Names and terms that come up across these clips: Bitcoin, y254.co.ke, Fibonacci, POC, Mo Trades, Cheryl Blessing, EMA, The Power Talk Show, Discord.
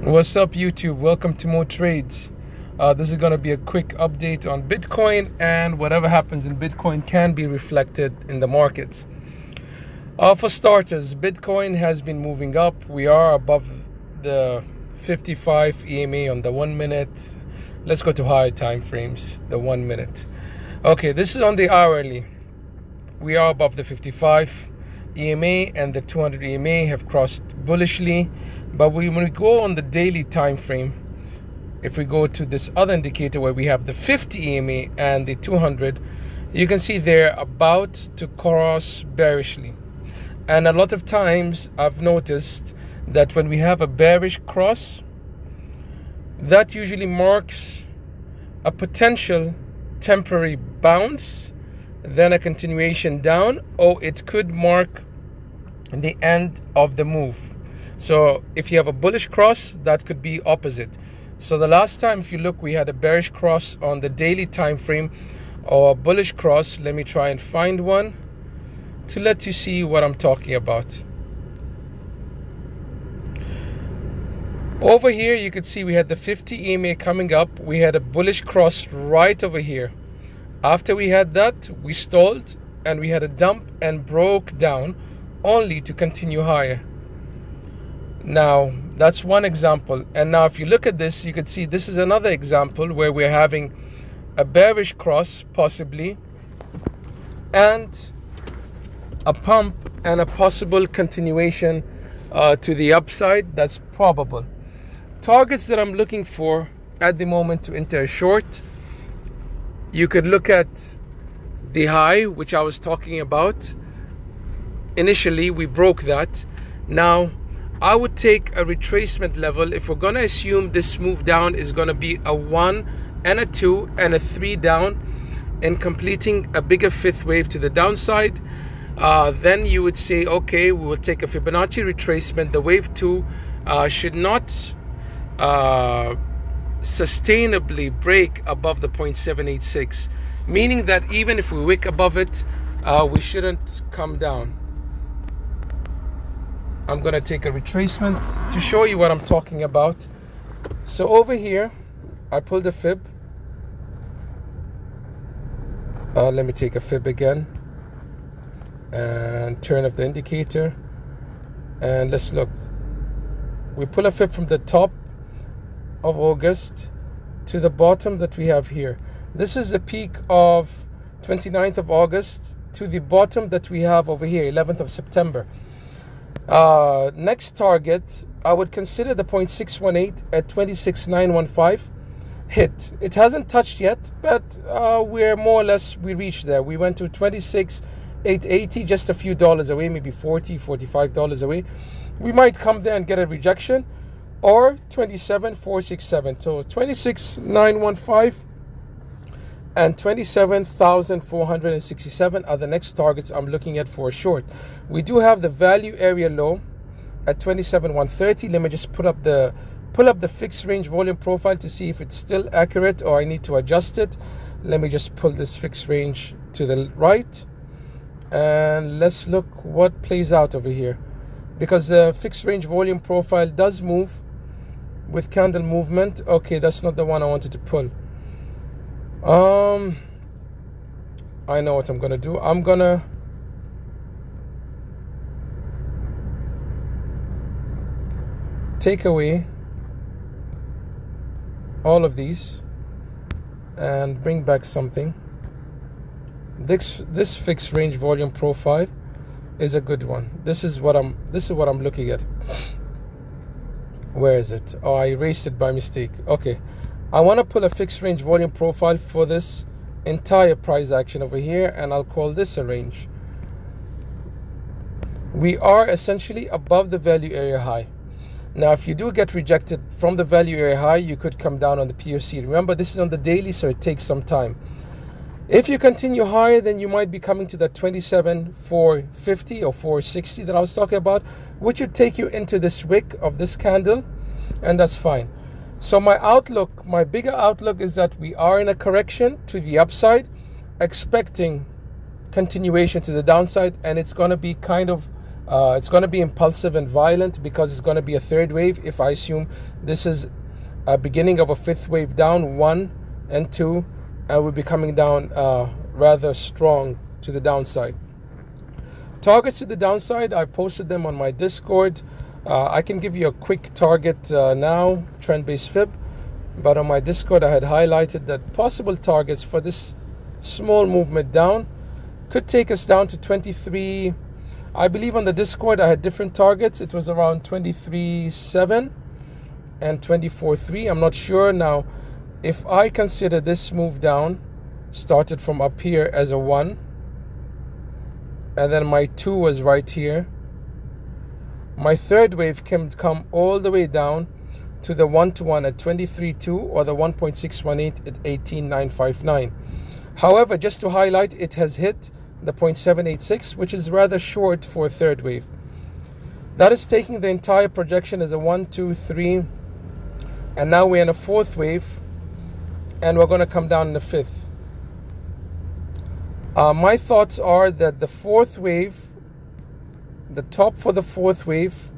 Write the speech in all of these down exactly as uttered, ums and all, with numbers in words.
What's up YouTube, welcome to Mo Trades. Uh, this is going to be a quick update on Bitcoin, and whatever happens in Bitcoin can be reflected in the markets. Uh, for starters, Bitcoin has been moving up. We are above the fifty-five E M A on the one minute. Let's go to higher time frames, the one minute. Okay, this is on the hourly. We are above the fifty-five E M A and the two hundred E M A have crossed bullishly. But when we go on the daily time frame, if we go to this other indicator where we have the fifty E M A and the two hundred, you can see they're about to cross bearishly. And a lot of times I've noticed that when we have a bearish cross, that usually marks a potential temporary bounce, then a continuation down, or it could mark the end of the move. So if you have a bullish cross, that could be opposite. So the last time, if you look, we had a bearish cross on the daily time frame or a bullish cross. Let me try and find one to let you see what I'm talking about. Over here, you could see we had the fifty E M A coming up. We had a bullish cross right over here. After we had that, we stalled and we had a dump and broke down only to continue higher. Now that's one example, and now if you look at this, you could see this is another example where we're having a bearish cross possibly and a pump and a possible continuation uh, to the upside. That's probable. Targets that I'm looking for at the moment to enter short, you could look at the high which I was talking about initially. We broke that. Now I would take a retracement level if we're going to assume this move down is going to be a one and a two and a three down and completing a bigger fifth wave to the downside. Uh, then you would say, okay, we will take a Fibonacci retracement. The wave two uh, should not uh, sustainably break above the zero point seven eight six, meaning that even if we wick above it, uh, we shouldn't come down. I'm going to take a retracement to show you what I'm talking about. So over here, I pulled a fib. Uh, let me take a fib again and turn up the indicator. And let's look. We pull a fib from the top of August to the bottom that we have here. This is the peak of twenty-ninth of August to the bottom that we have over here, eleventh of September. Uh next target I would consider the zero point six one eight at twenty-six nine one five hit. It hasn't touched yet, but uh we're more or less, we reached there. We went to twenty-six eight eighty, just a few dollars away, maybe forty forty-five dollars away. We might come there and get a rejection, or twenty-seven four sixty-seven. So twenty-six nine one five and twenty-seven thousand four hundred sixty-seven are the next targets I'm looking at for a short. We do have the value area low at twenty-seven one thirty. Let me just put up the pull up the fixed range volume profile to see if it's still accurate or I need to adjust it. Let me just pull this fixed range to the right and let's look what plays out over here, because the fixed range volume profile does move with candle movement. Okay, that's not the one I wanted to pull. Um, I know what I'm gonna do. I'm gonna take away all of these and bring back something. This this fixed range volume profile is a good one. This is what I'm. This is what I'm looking at. Where is it? Oh, I erased it by mistake. Okay. I want to pull a fixed range volume profile for this entire price action over here, and I'll call this a range. We are essentially above the value area high. Now, if you do get rejected from the value area high, you could come down on the P O C. Remember, this is on the daily, so it takes some time. If you continue higher, then you might be coming to that twenty-seven four fifty or four sixty that I was talking about, which would take you into this wick of this candle, and that's fine. So my outlook, my bigger outlook is that we are in a correction to the upside, expecting continuation to the downside, and it's going to be kind of Uh, it's going to be impulsive and violent because it's going to be a third wave. If I assume this is a beginning of a fifth wave down, one and two, and we'll be coming down uh, rather strong to the downside. Targets to the downside, I posted them on my Discord. Uh, I can give you a quick target uh, now, trend-based fib. But on my Discord, I had highlighted that possible targets for this small movement down could take us down to twenty-three. I believe on the Discord, I had different targets. It was around twenty-three point seven and twenty-four point three. I'm not sure now. If I consider this move down, started from up here as a one, and then my two was right here. My third wave can come all the way down to the one to one at twenty-three point two or the one point six one eight at eighteen nine fifty-nine. However, just to highlight, it has hit the zero point seven eight six, which is rather short for a third wave. That is taking the entire projection as a one, two, three, and now we're in a fourth wave, and we're going to come down in the fifth. Uh, my thoughts are that the fourth wave, the top for the fourth wave,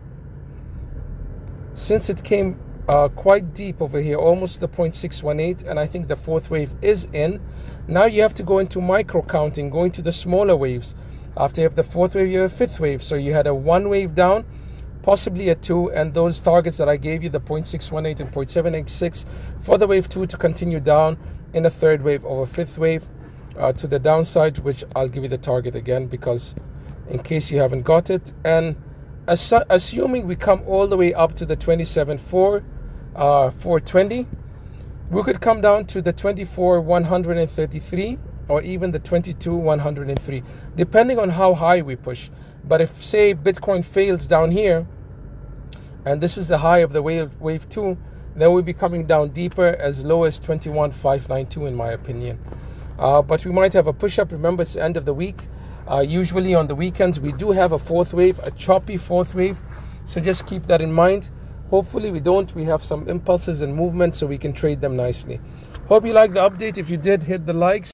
since it came uh, quite deep over here, almost the zero point six one eight, and I think the fourth wave is in. Now you have to go into micro counting, going to the smaller waves. After you have the fourth wave, you have a fifth wave. So you had a one wave down, possibly a two, and those targets that I gave you, the zero point six one eight and zero point seven eight six, for the wave two to continue down in a third wave or a fifth wave uh, to the downside, which I'll give you the target again because in case you haven't got it. And assu assuming we come all the way up to the twenty-seven point four, uh, four twenty, we could come down to the twenty-four one thirty-three or even the twenty-two one oh three, depending on how high we push. But if, say, Bitcoin fails down here, and this is the high of the wave, wave two, then we'll be coming down deeper as low as twenty-one five ninety-two, in my opinion. Uh, but we might have a push-up. Remember, it's the end of the week. Uh, usually on the weekends, we do have a fourth wave, a choppy fourth wave. So just keep that in mind. Hopefully we don't. We have some impulses and movement so we can trade them nicely. Hope you liked the update. If you did, hit the likes.